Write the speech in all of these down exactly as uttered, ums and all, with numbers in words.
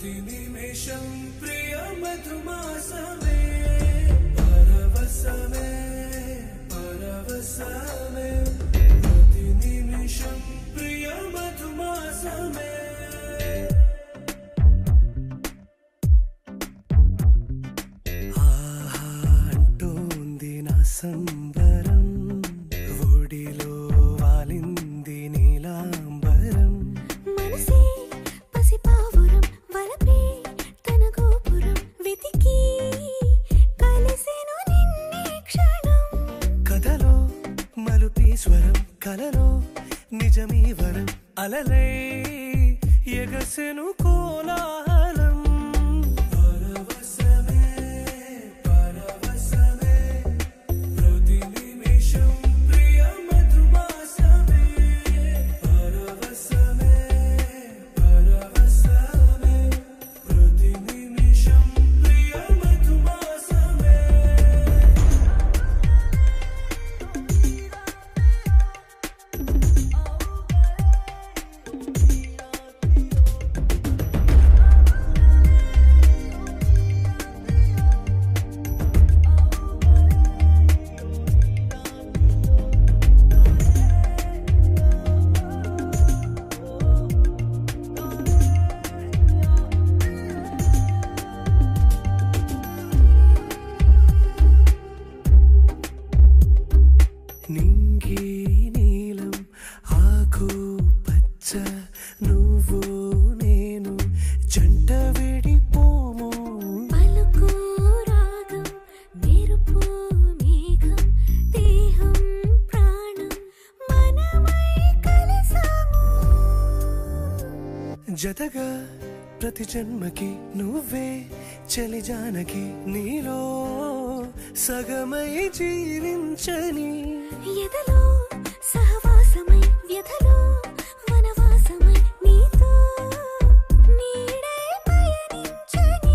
ప్రతి నిమిషం ప్రియ మధుమాసమే పరవసమే పరవసమే ప్రతి నిమిషం ప్రియ మధుమాసమే ఆహా అంటోంది నా సంబరం ఒడిలో వాలింది నీలాంబరం మనసే స్వరం కలలో నిజమీ వరం అలలై ఎగసెను కోలాహలం పరవసమే పరవసమే ప్రతి నిమిషం ప్రియ మధుమాసమే పరవసమే పరవసమే ప్రతి నిమిషం ప్రియ మధుమాసమే జతగా ప్రతి జన్మకి నువ్వే చెలి జానకి నీలో సగమై జీవించని ఎదలో సహవాసమై వ్యధలో వనవాసమై నీతో నీడే పయనించని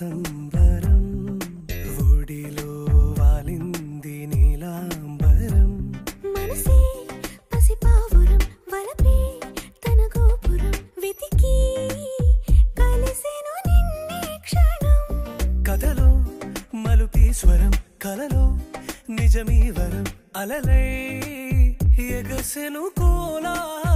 సంబరం ఒడిలో వాలింది నీలాంబరం మనసే పసిపావురం వలపే తన గోపురం వెతికి కలిసెను నిన్నే క్షణం కథలో మలుపే స్వరం కలలో నిజమీ వరం అలలై ఎగసెను కోలా